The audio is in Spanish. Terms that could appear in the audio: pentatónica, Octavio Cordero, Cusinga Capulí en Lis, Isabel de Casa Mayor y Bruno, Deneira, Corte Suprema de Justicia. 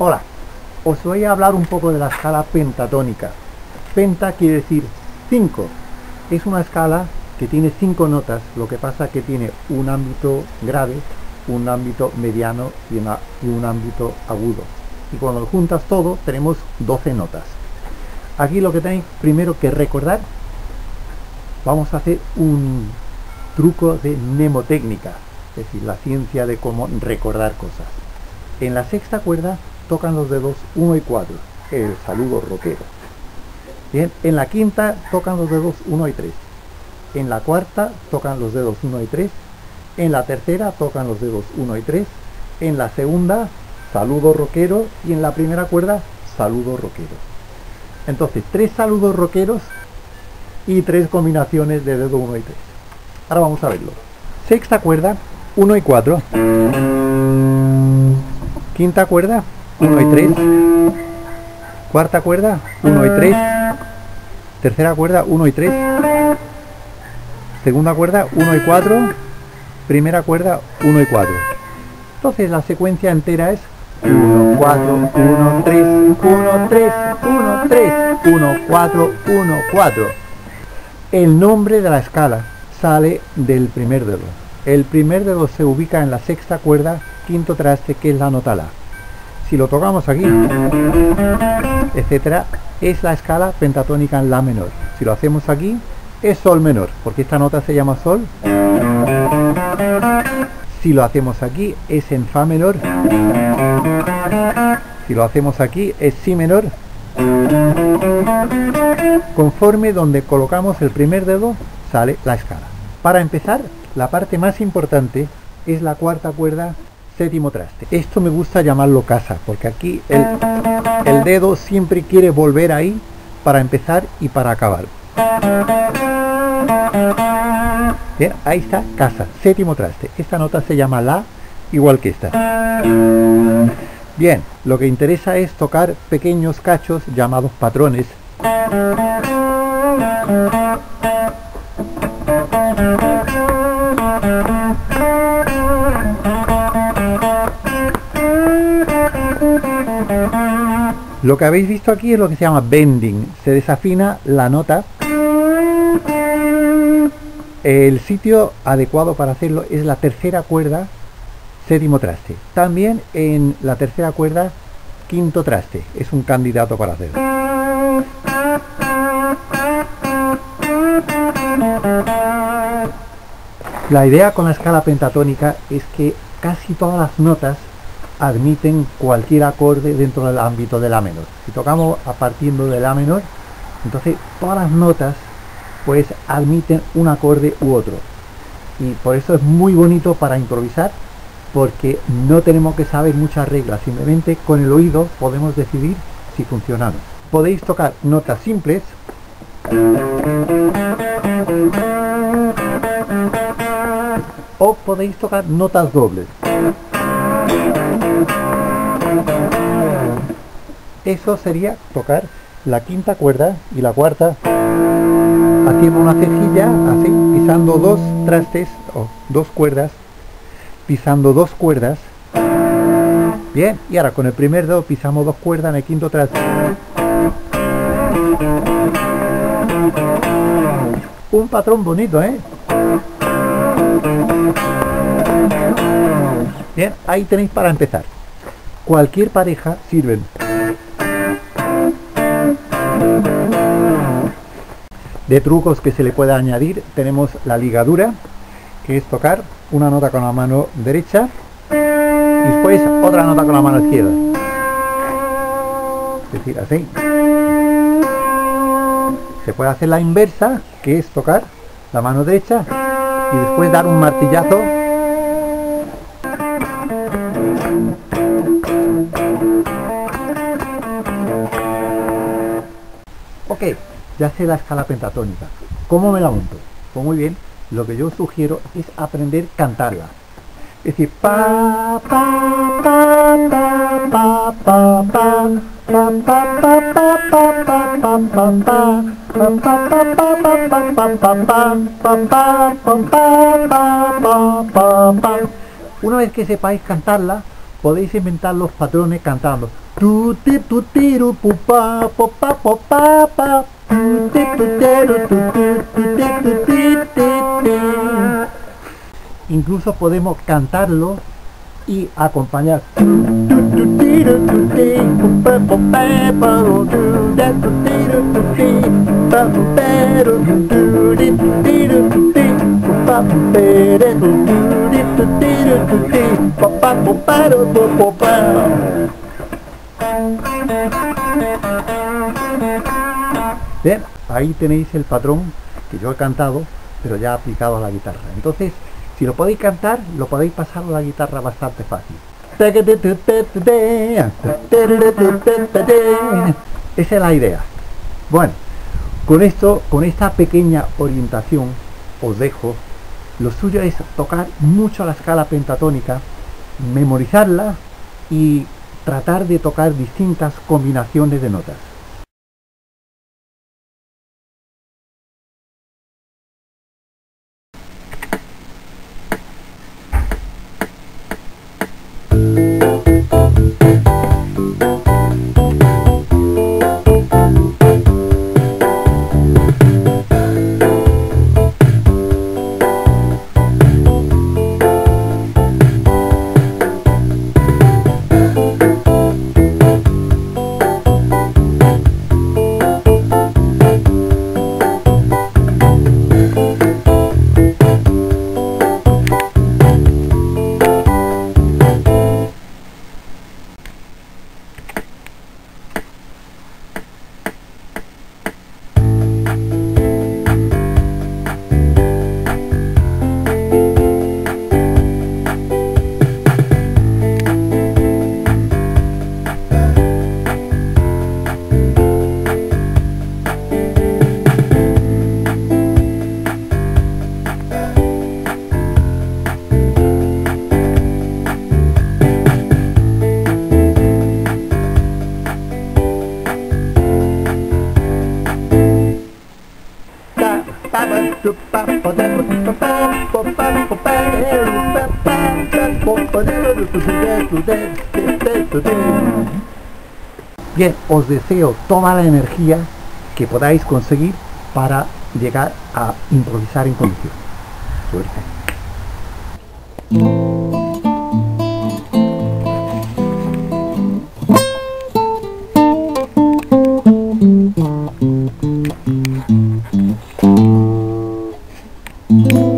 Hola, os voy a hablar un poco de la escala pentatónica. Penta quiere decir 5. Es una escala que tiene 5 notas, lo que pasa que tiene un ámbito grave, un ámbito mediano y un ámbito agudo. Y cuando lo juntas todo, tenemos 12 notas. Aquí lo que tenéis primero que recordar, vamos a hacer un truco de mnemotécnica, es decir, la ciencia de cómo recordar cosas. En la sexta cuerda tocan los dedos 1 y 4, el saludo rockero. Bien, en la quinta tocan los dedos 1 y 3. En la cuarta tocan los dedos 1 y 3. En la tercera tocan los dedos 1 y 3. En la segunda, saludo rockero. Y en la primera cuerda, saludo rockero. Entonces, 3 saludos rockeros y 3 combinaciones de dedo 1 y 3. Ahora vamos a verlo. Sexta cuerda, 1 y 4. Quinta cuerda, 1 y 3. Cuarta cuerda, 1 y 3. Tercera cuerda, 1 y 3. Segunda cuerda, 1 y 4. Primera cuerda, 1 y 4. Entonces la secuencia entera es 1, 4, 1, 3, 1, 3, 1, 3, 1, 4, 1, 4. El nombre de la escala sale del primer dedo. El primer dedo se ubica en la sexta cuerda, quinto traste, que es la nota La. Si lo tocamos aquí, etcétera, es la escala pentatónica en La menor. Si lo hacemos aquí, es Sol menor, porque esta nota se llama Sol. Si lo hacemos aquí, es en Fa menor. Si lo hacemos aquí, es Si menor. Conforme donde colocamos el primer dedo, sale la escala. Para empezar, la parte más importante es la cuarta cuerda, séptimo traste. Esto me gusta llamarlo casa, porque aquí el dedo siempre quiere volver ahí para empezar y para acabar. Bien, ahí está, casa, séptimo traste. Esta nota se llama La, igual que esta. Bien, lo que interesa es tocar pequeños cachos llamados patrones. Lo que habéis visto aquí es lo que se llama bending. Se desafina la nota. El sitio adecuado para hacerlo es la tercera cuerda, séptimo traste. También en la tercera cuerda, quinto traste. Es un candidato para hacerlo. La idea con la escala pentatónica es que casi todas las notas admiten cualquier acorde dentro del ámbito de La menor. Si tocamos partiendo de La menor, entonces todas las notas pues admiten un acorde u otro, y por eso es muy bonito para improvisar, porque no tenemos que saber muchas reglas, simplemente con el oído podemos decidir si funcionamos. Podéis tocar notas simples, o podéis tocar notas dobles. Eso sería tocar la quinta cuerda y la cuarta, haciendo una cejilla, así, pisando 2 trastes, o 2 cuerdas, pisando 2 cuerdas. Bien, y ahora con el primer dedo pisamos 2 cuerdas en el quinto traste. Un patrón bonito, ¿eh? Bien, ahí tenéis para empezar. Cualquier pareja sirven. De trucos que se le pueda añadir, tenemos la ligadura, que es tocar una nota con la mano derecha y después otra nota con la mano izquierda. Es decir, así. Se puede hacer la inversa, que es tocar la mano derecha y después dar un martillazo. Ok. Ya sé la escala pentatónica. ¿Cómo me la monto? Pues muy bien, lo que yo sugiero es aprender a cantarla. Es decir, pa pa pa pa pa pa pa pa pa pa pa pa pa pa pa pa pa pa. Una vez que sepáis cantarla, podéis inventar los patrones cantando. Incluso podemos cantarlo y acompañar. Bien, ahí tenéis el patrón que yo he cantado, pero ya aplicado a la guitarra. Entonces, si lo podéis cantar, lo podéis pasar a la guitarra bastante fácil. Esa es la idea. Bueno, con esto, con esta pequeña orientación, os dejo. Lo suyo es tocar mucho la escala pentatónica, memorizarla y tratar de tocar distintas combinaciones de notas. Bien, os deseo toda la energía que podáis conseguir para llegar a improvisar en condiciones. Suerte. Thank you.